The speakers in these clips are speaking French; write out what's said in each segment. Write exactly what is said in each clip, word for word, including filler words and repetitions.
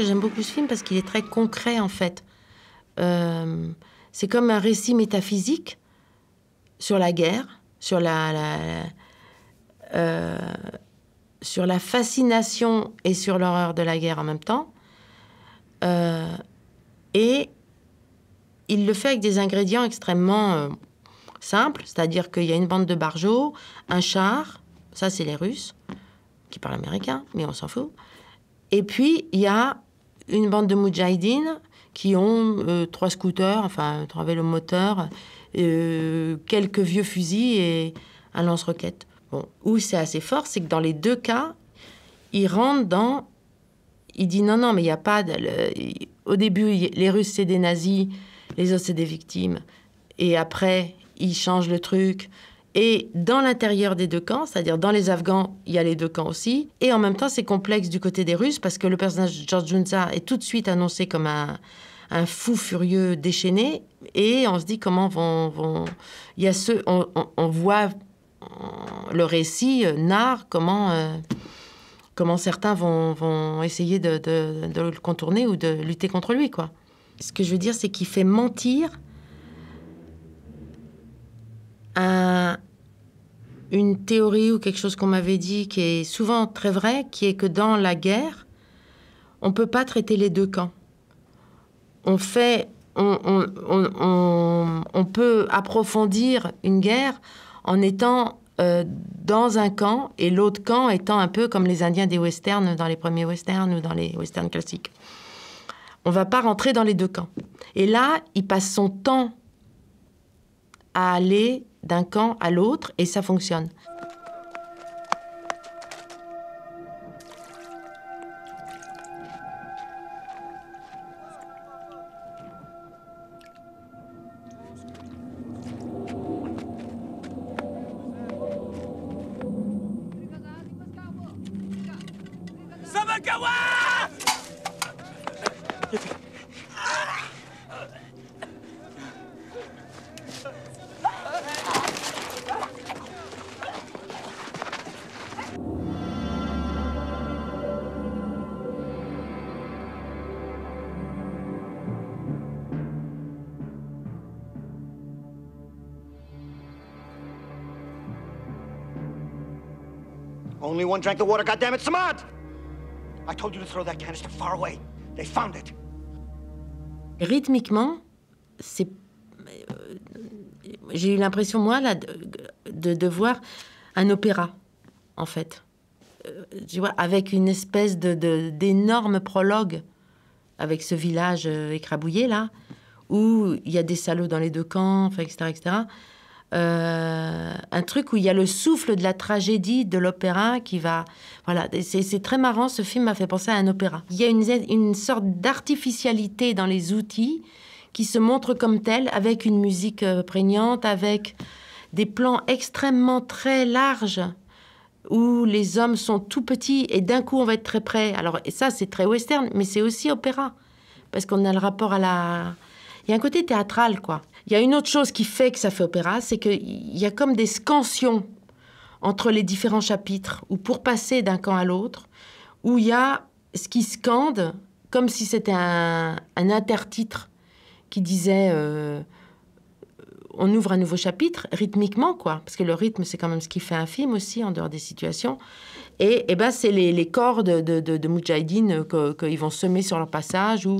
que j'aime beaucoup ce film parce qu'il est très concret, en fait. Euh, c'est comme un récit métaphysique sur la guerre, sur la, la, la, euh, sur la fascination et sur l'horreur de la guerre en même temps. Euh, et il le fait avec des ingrédients extrêmement euh, simples, c'est-à-dire qu'il y a une bande de barjots, un char, ça c'est les Russes, qui parlent américain, mais on s'en fout. Et puis, il y a une bande de moudjahidines qui ont euh, trois scooters, enfin, trois vélos moteurs, euh, quelques vieux fusils et un lance-roquettes. Bon, où c'est assez fort, c'est que dans les deux cas, il rentre dans... Il dit non, non, mais il n'y a pas... De, le, au début, les Russes, c'est des nazis, les autres, c'est des victimes. Et après, il change le truc... Et dans l'intérieur des deux camps, c'est-à-dire dans les Afghans, il y a les deux camps aussi. Et en même temps, c'est complexe du côté des Russes parce que le personnage de George Junza est tout de suite annoncé comme un, un fou furieux déchaîné. Et on se dit comment vont... vont... Il y a ceux... On, on, on voit on, le récit euh, narre comment, euh, comment certains vont, vont essayer de, de, de le contourner ou de lutter contre lui, quoi. Ce que je veux dire, c'est qu'il fait mentir... Un, une théorie ou quelque chose qu'on m'avait dit qui est souvent très vrai, qui est que dans la guerre, on ne peut pas traiter les deux camps. On fait, on, on, on, on, on peut approfondir une guerre en étant euh, dans un camp et l'autre camp étant un peu comme les Indiens des westerns, dans les premiers westerns ou dans les westerns classiques. On ne va pas rentrer dans les deux camps. Et là, il passe son temps à aller d'un camp à l'autre, et ça fonctionne. Only one drank the water, goddammit, Samad! I told you to throw that canister far away. They found it. Rythmiquement, c'est... J'ai eu l'impression, moi, là, de, de, de voir un opéra, en fait. Euh, tu vois, avec une espèce de, de, d'énorme prologue, avec ce village euh, écrabouillé, là, où il y a des salauds dans les deux camps, enfin, et cetera, et cetera, Euh, un truc où il y a le souffle de la tragédie de l'opéra qui va... Voilà, c'est très marrant, ce film m'a fait penser à un opéra. Il y a une, une sorte d'artificialité dans les outils qui se montre comme telle, avec une musique prégnante, avec des plans extrêmement très larges où les hommes sont tout petits et d'un coup on va être très près. Alors et ça, c'est très western, mais c'est aussi opéra, parce qu'on a le rapport à la... Il y a un côté théâtral, quoi. Il y a une autre chose qui fait que ça fait opéra, c'est qu'il y a comme des scansions entre les différents chapitres, ou pour passer d'un camp à l'autre, où il y a ce qui scande, comme si c'était un, un intertitre qui disait euh, on ouvre un nouveau chapitre, rythmiquement, quoi. Parce que le rythme, c'est quand même ce qui fait un film aussi, en dehors des situations. Et, et ben, c'est les, les corps de, de, de, de moudjahidines que, qu'ils vont semer sur leur passage, ou...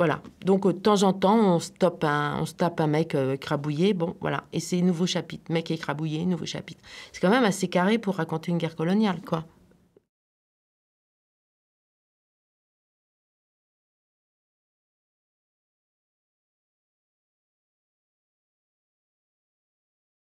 Voilà. Donc, de temps en temps, on se tape un, on se tape un mec euh, écrabouillé. Bon, voilà. Et c'est nouveau chapitre. Mec écrabouillé, nouveau chapitre. C'est quand même assez carré pour raconter une guerre coloniale, quoi.